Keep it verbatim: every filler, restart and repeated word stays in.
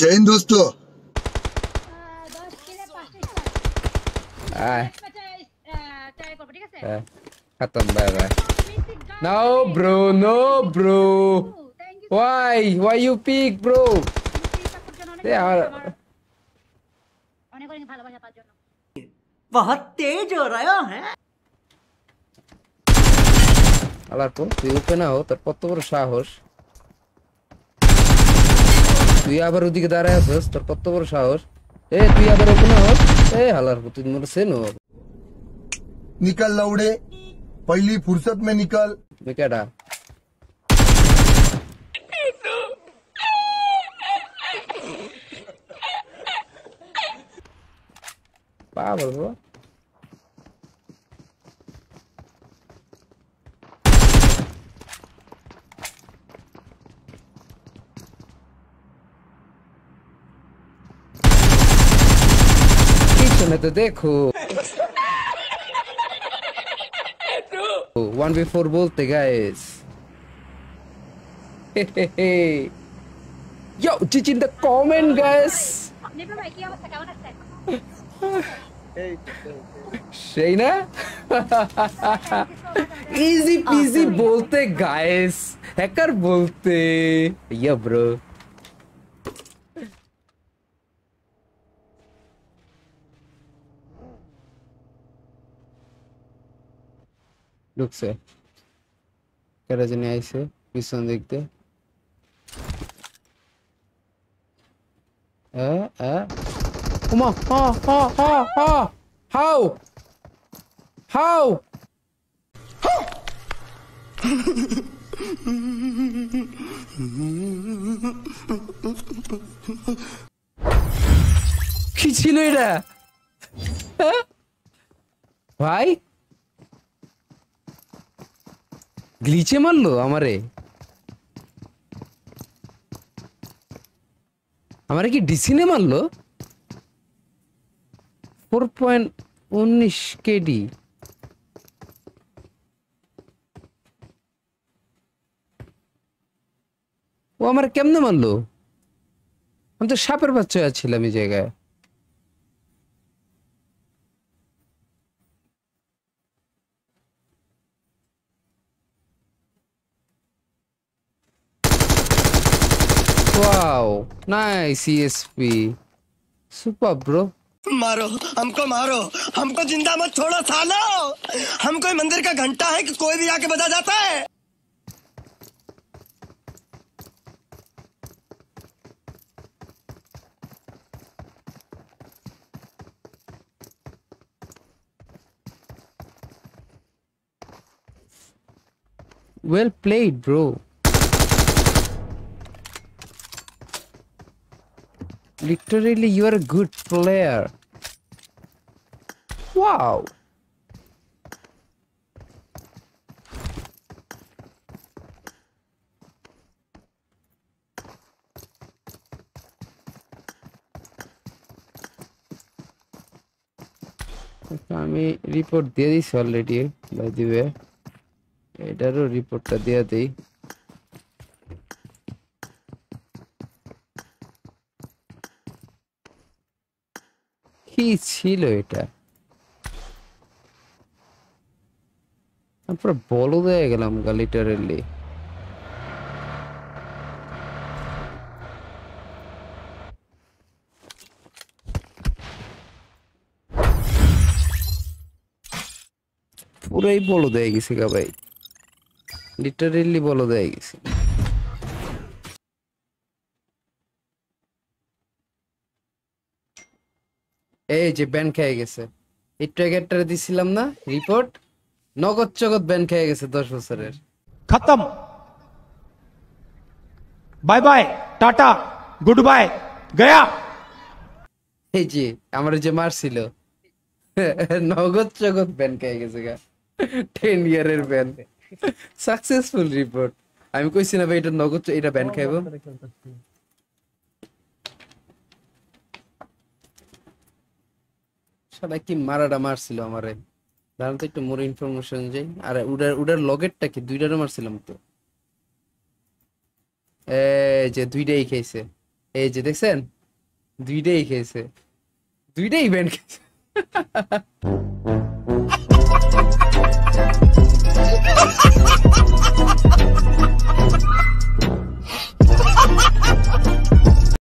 चैन दोस्तों खत्म bye bye no bro no bro why why you pick bro they are बहुत तेज हो रहा है আলার তো তুই ওকে না হো তোর কত বড় সাহস তুই আবার ওদিকে দাঁড়ায় আছিস তোর কত বড় সাহস এ তুই আবার ওকে না হো এ হালার তুই মোর সেনো निकल लौड़े पहली फुर्सत में निकल बेटा पागल हो पीछे में तो देखो one v four बोलते guys yo just in the comment guys সেই না easy peasy बोलते guys hacker बोलते yeah bro ঢুকছে কারা জানি আইছে পিছন দেখতে আ আ ওমা হা হা হা হা হাউ হাউ কি ছিল এটা ভাই ग्लिचे मारलो हमारे हमारे की डीसी ने मारलो four point one nine केडी वो हमारे केमने मारलो हम तो शापर बच्चे अच्छे लमी जगह Wow, nice E S P. Super bro. मारो, हमको मारो, हमको जिंदा मत छोड़ो सालो। हम कोई मंदिर का घंटा है कि कोई भी आके बजा जाता है। Well played, bro. Literally, you are a good player. Wow. I report this already. By the way, I don't report that. কি ছিল এটা আমরা বল হয়ে গেলাম গা লিটারালি পুরাই বল হয়ে গেছে গা ভাই লিটারালি বল হয়ে গেছে এই যে ব্যান খেয়ে গেছে এই ট্র্যাগেটটা দিছিলাম না রিপোর্ট নগদ জগত ব্যান খেয়ে গেছে দশ বছরের খতম bye bye tata good bye গয়া এই যে আমারে যে মারছিল নগদ জগত ব্যান খেয়ে গেছে গা দশ ইয়ারের ব্যান সাকসেসফুল রিপোর্ট আমি কইছি না ভাই এটা নগদ এটা ব্যান খাইবো সবাই কি মারাডা মারছিল আমারে জানেন তো একটু মোর ইনফরমেশন যাই আর উডার উডার লগেটটা কি দুইটারে মারছিলাম তো এই যে দুইটাই খাইছে এই যে দেখছেন দুইটাই খেয়েছে, দুইটাই ইভেন্ট খেয়েছে।